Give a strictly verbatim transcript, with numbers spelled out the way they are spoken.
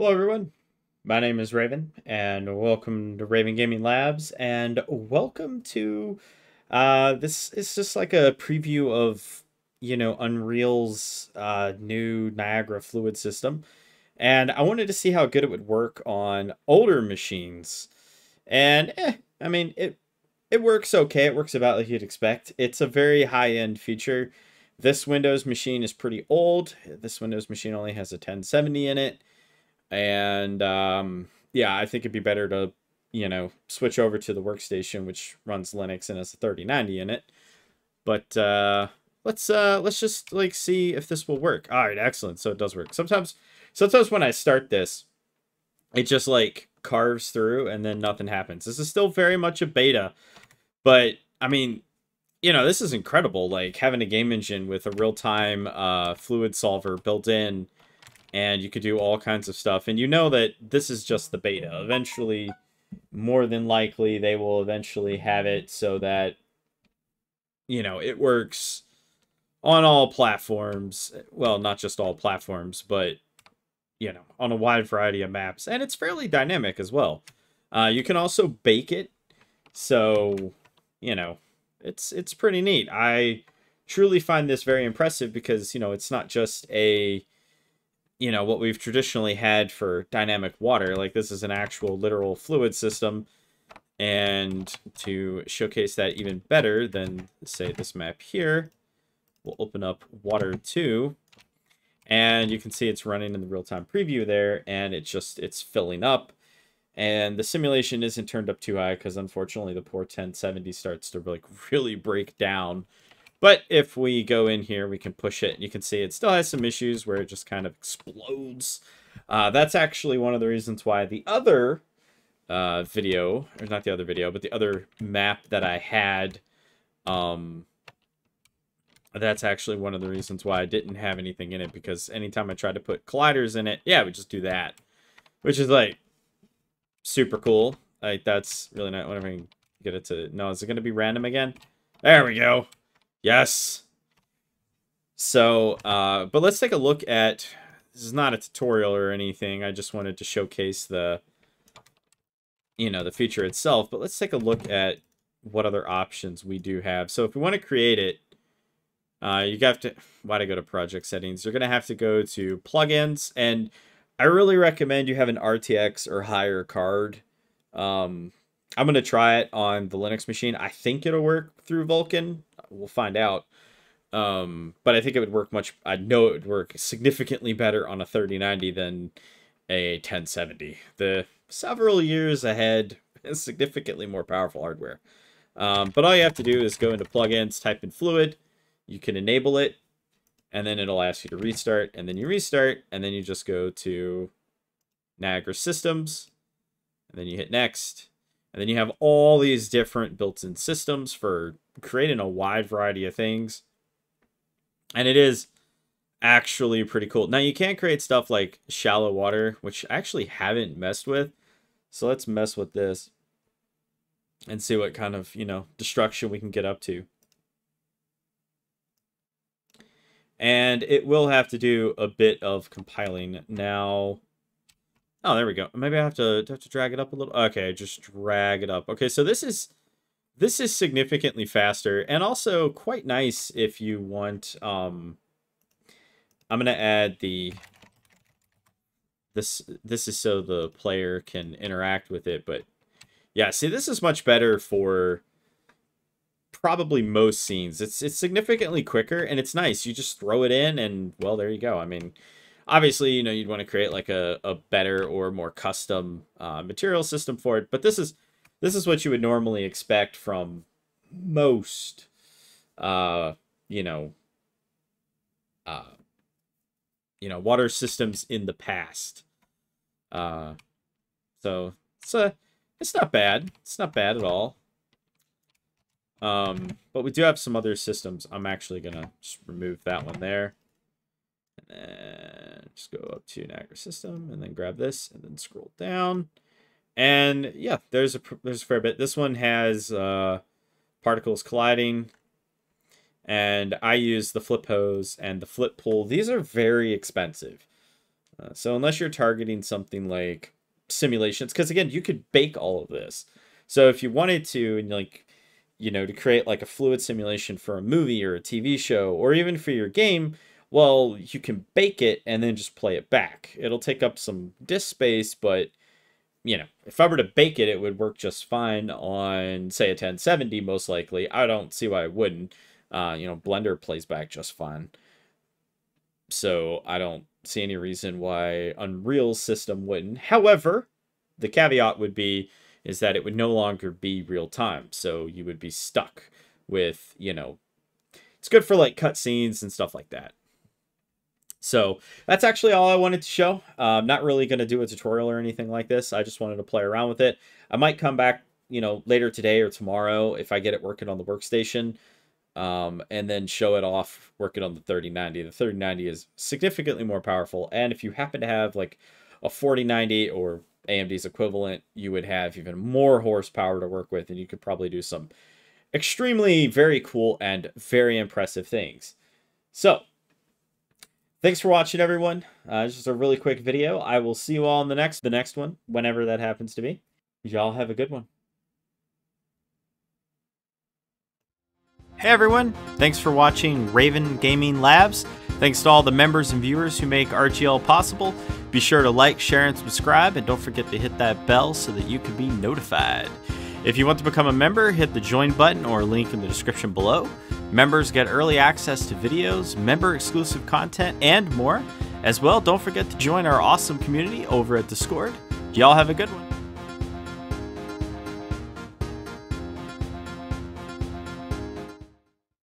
Hello everyone, my name is Raven and welcome to Raven Gaming Labs and welcome to, uh, this is just like a preview of, you know, Unreal's uh, new Niagara Fluid system. And I wanted to see how good it would work on older machines. And eh, I mean, it, it works okay. It works about like you'd expect. It's a very high-end feature. This Windows machine is pretty old. This Windows machine only has a ten seventy in it. And, um, yeah, I think it'd be better to, you know, switch over to the workstation, which runs Linux and has a thirty ninety in it. But, uh, let's, uh, let's just like see if this will work. All right. Excellent. So it does work. Sometimes, sometimes when I start this, it just like carves through and then nothing happens. This is still very much a beta, but I mean, you know, this is incredible. Like having a game engine with a real time, uh, fluid solver built in. And you could do all kinds of stuff. And you know that this is just the beta. Eventually, more than likely, they will eventually have it so that, you know, it works on all platforms. Well, not just all platforms, but, you know, on a wide variety of maps. And it's fairly dynamic as well. Uh, you can also bake it. So, you know, it's, it's pretty neat. I truly find this very impressive because, you know, it's not just a... you know, what we've traditionally had for dynamic water. Like this is an actual literal fluid system. And to showcase that even better than say this map here, we'll open up water two and you can see it's running in the real-time preview there. And it's just, it's filling up and the simulation isn't turned up too high because unfortunately the poor ten seventy starts to like really break down. But if we go in here, we can push it. You can see it still has some issues where it just kind of explodes. Uh, that's actually one of the reasons why the other uh, video, or not the other video, but the other map that I had, um, that's actually one of the reasons why I didn't have anything in it, because anytime I tried to put colliders in it, yeah, we just do that, which is like super cool. Like that's really not, whenever I can get it to, no, is it going to be random again? There we go. Yes. So, uh, but let's take a look at, this is not a tutorial or anything. I just wanted to showcase the, you know, the feature itself, but let's take a look at what other options we do have. So if we want to create it, uh, you have to, why'd I go to project settings? You're going to have to go to plugins, and I really recommend you have an R T X or higher card. Um, I'm going to try it on the Linux machine. I think it'll work through Vulkan. We'll find out. Um, but I think it would work much. I know it would work significantly better on a thirty ninety than a ten seventy. The several years ahead is significantly more powerful hardware. Um, but all you have to do is go into plugins, type in fluid. You can enable it and then it'll ask you to restart and then you restart and then you just go to Niagara systems and then you hit next. And then you have all these different built-in systems for creating a wide variety of things. And it is actually pretty cool. Now you can create stuff like shallow water, which I actually haven't messed with. So let's mess with this and see what kind of, you know, destruction we can get up to. And it will have to do a bit of compiling now. Oh, there we go. Maybe I have to have to drag it up a little. Okay, just drag it up. Okay, so this is this is significantly faster and also quite nice if you want. Um, I'm gonna add the this. This is so the player can interact with it. But yeah, see, this is much better for probably most scenes. It's it's significantly quicker and it's nice. You just throw it in and well, there you go. I mean. Obviously, you know, you'd want to create like a, a better or more custom uh, material system for it. But this is this is what you would normally expect from most, uh, you know, uh, you know, water systems in the past. Uh, so it's a, it's not bad. It's not bad at all. Um, but we do have some other systems. I'm actually going to just remove that one there. And just go up to Niagara system and then grab this and then scroll down. And yeah, there's a, there's a fair bit. This one has uh, particles colliding and I use the flip hose and the flip pool. These are very expensive. Uh, so unless you're targeting something like simulations, because again, you could bake all of this. So if you wanted to, and like, you know, to create like a fluid simulation for a movie or a T V show, or even for your game, well, you can bake it and then just play it back. It'll take up some disk space, but you know, if I were to bake it, it would work just fine on, say, a ten seventy, most likely. I don't see why it wouldn't. Uh, you know, Blender plays back just fine. So I don't see any reason why Unreal's system wouldn't. However, the caveat would be is that it would no longer be real time. So you would be stuck with, you know, it's good for like cutscenes and stuff like that. So that's actually all I wanted to show. Uh, I'm not really going to do a tutorial or anything like this. I just wanted to play around with it. I might come back, you know, later today or tomorrow if I get it working on the workstation, um, and then show it off working on the thirty ninety. The thirty ninety is significantly more powerful. And if you happen to have like a forty ninety or A M D's equivalent, you would have even more horsepower to work with, and you could probably do some extremely very cool and very impressive things. So thanks for watching, everyone. Uh, just a really quick video. I will see you all in the next, the next one, whenever that happens to be. Y'all have a good one. Hey, everyone. Thanks for watching Raven Gaming Labs. Thanks to all the members and viewers who make R G L possible. Be sure to like, share, and subscribe. And don't forget to hit that bell so that you can be notified. If you want to become a member, hit the join button or link in the description below. Members get early access to videos, member-exclusive content, and more. As well, don't forget to join our awesome community over at Discord. Y'all have a good one.